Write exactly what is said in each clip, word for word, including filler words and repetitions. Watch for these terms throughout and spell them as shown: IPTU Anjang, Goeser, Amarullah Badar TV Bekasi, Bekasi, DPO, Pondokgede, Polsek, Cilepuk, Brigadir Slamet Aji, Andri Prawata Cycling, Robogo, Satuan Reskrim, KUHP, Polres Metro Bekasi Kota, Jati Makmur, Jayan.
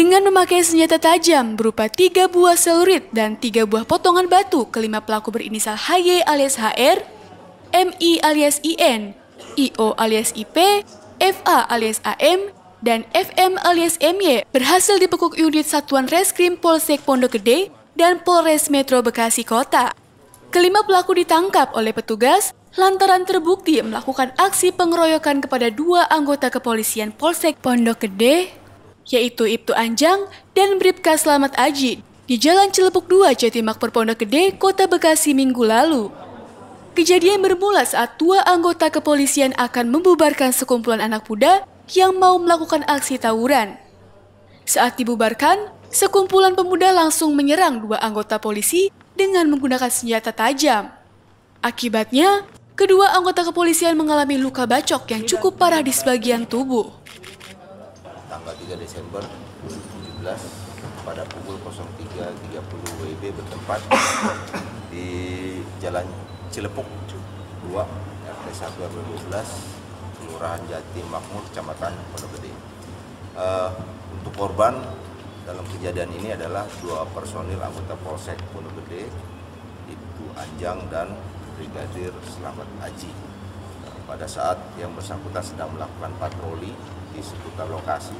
dengan memakai senjata tajam berupa tiga buah selurit dan tiga buah potongan batu. Kelima pelaku berinisial H Y alias H R, M I alias I N, I O alias I P, F A alias A M, dan F M alias M Y berhasil dipekuk unit Satuan Reskrim Polsek Pondokgede dan Polres Metro Bekasi Kota. Kelima pelaku ditangkap oleh petugas lantaran terbukti melakukan aksi pengeroyokan kepada dua anggota kepolisian Polsek Pondokgede, yaitu I P T U Anjang dan Bribka Slamet Aji di Jalan Cilepuk dua Jati Makmur Pondokgede, Kota Bekasi minggu lalu. Kejadian bermula saat dua anggota kepolisian akan membubarkan sekumpulan anak muda yang mau melakukan aksi tawuran. Saat dibubarkan, sekumpulan pemuda langsung menyerang dua anggota polisi dengan menggunakan senjata tajam. Akibatnya, kedua anggota kepolisian mengalami luka bacok yang cukup parah di sebagian tubuh. Tanggal tiga Desember dua ribu tujuh belas pada pukul nol tiga tiga puluh W I B bertempat di Jalan Cilepuk dua R T satu R W dua belas Kelurahan Jati Makmur, Kecamatan Pondokgede. Uh, untuk korban dalam kejadian ini adalah dua personil anggota Polsek Pondokgede, I P T U Anjang dan Brigadir Slamet Aji. Uh, pada saat yang bersangkutan sedang melakukan patroli di seputar lokasi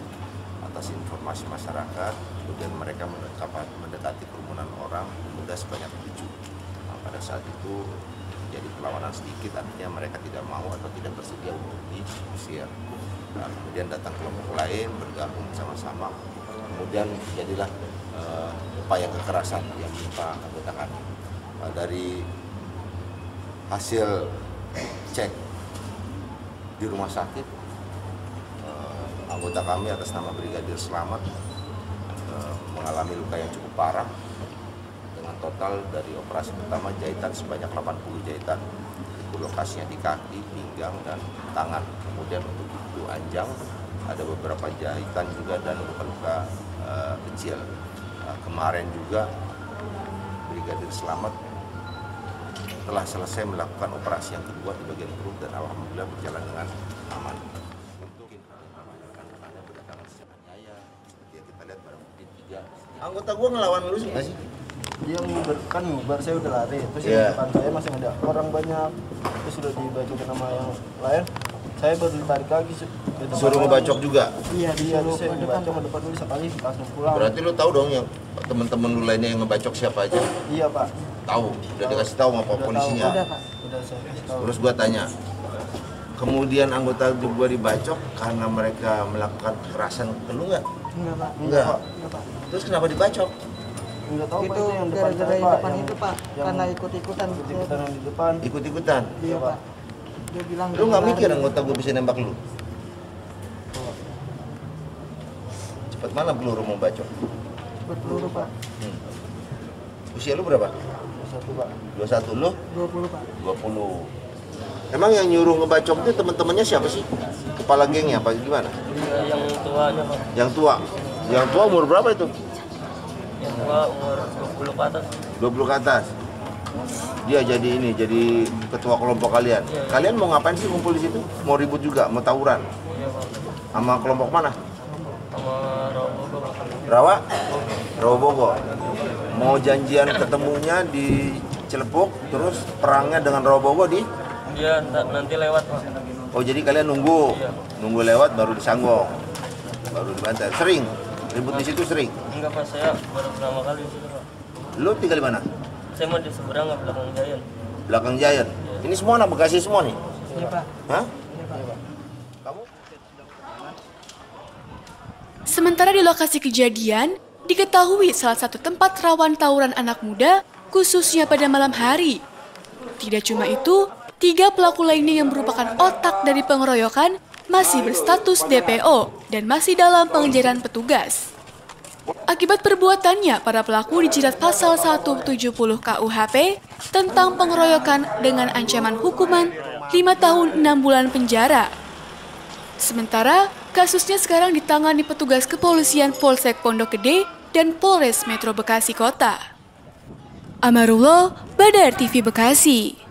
atas informasi masyarakat, kemudian mereka mendekati kerumunan orang pemuda sebanyak tujuh. Nah, pada saat itu jadi perlawanan sedikit, artinya mereka tidak mau atau tidak bersedia untuk diusir. Nah, kemudian datang kelompok lain bergabung sama-sama, kemudian jadilah uh, upaya kekerasan yang menimpa anggota kami. Nah, dari hasil cek di rumah sakit, uh, anggota kami atas nama Brigadir Slamet uh, mengalami luka yang cukup parah. Total dari operasi pertama jahitan sebanyak delapan puluh jahitan, itu lokasinya di kaki, pinggang, dan tangan. Kemudian untuk I P T U Anjang ada beberapa jahitan juga dan luka-luka uh, kecil. Uh, kemarin juga Brigadir Slamet telah selesai melakukan operasi yang kedua di bagian perut dan alhamdulillah berjalan dengan aman. Anggota gua ngelawan lu sih? Dia ngubar, kan ngubar, saya udah lari, terus yeah. Di depan saya masih ada orang banyak, terus sudah dibacokin nama yang lain, saya baru ditarik lagi. Suruh ngebacok juga? Iya, dia suruh saya ngebacok ke depan dulu sekali, langsung pulang. Berarti lu tahu dong yang teman-teman lu lainnya yang ngebacok siapa aja? Iya pak. Tahu, udah dikasih tahu sama polisinya? Udah pak, udah saya kasih tahu. Terus gua tanya, kemudian anggota gua dibacok karena mereka melakukan kekerasan ke lu nggak? Enggak pak. Enggak? Enggak pak. Terus kenapa dibacok? Tahu, itu gara-gara yang depan itu pak, karena ikut-ikutan. Ikut-ikutan yang di depan. Ikut-ikutan? Iya pak. Dia bilang, lu nggak mikir anggota gue bisa nembak lu? Cepat mana peluru mau bacok? Cepat peluru pak. Hmm. Usia lu berapa? dua puluh satu pak. dua puluh satu lu? dua puluh pak. dua puluh. Emang yang nyuruh ngebacok itu teman-temannya siapa sih? Kepala gengnya apa gimana? Yang tua aja pak. Yang tua? Yang tua umur berapa itu? Yang gua umur dua puluh ke atas. dua puluh ke atas? Dia jadi ini, jadi ketua kelompok kalian. Iya, iya. Kalian mau ngapain sih kumpul di situ? Mau ribut juga? Mau tawuran? Iya pak. Sama kelompok mana? Sama Robogo pak. Rawa? Robogo. Mau janjian ketemunya di Cilepuk, terus perangnya dengan Robogo di? Iya, nanti lewat pak. Oh jadi kalian nunggu? Iya. Nunggu lewat baru disanggong? Baru dibantai? Sering? Ribut di situ sering? Enggak pak, saya baru pertama kali di situ pak. Lu tinggal di mana? Saya mau di seberang, belakang Jayan. Belakang Jayan? Ya. Ini semua anak Bekasi semua nih? Iya pak. Hah? Iya pak. Kamu? Sementara di lokasi kejadian, diketahui salah satu tempat rawan tawuran anak muda, khususnya pada malam hari. Tidak cuma itu, tiga pelaku lainnya yang merupakan otak dari pengeroyokan masih berstatus D P O dan masih dalam pengejaran petugas. Akibat perbuatannya, para pelaku dijerat pasal seratus tujuh puluh K U H P tentang pengeroyokan dengan ancaman hukuman lima tahun enam bulan penjara. Sementara, kasusnya sekarang ditangani petugas kepolisian Polsek Pondokgede dan Polres Metro Bekasi Kota. Amarullah, Badar T V Bekasi.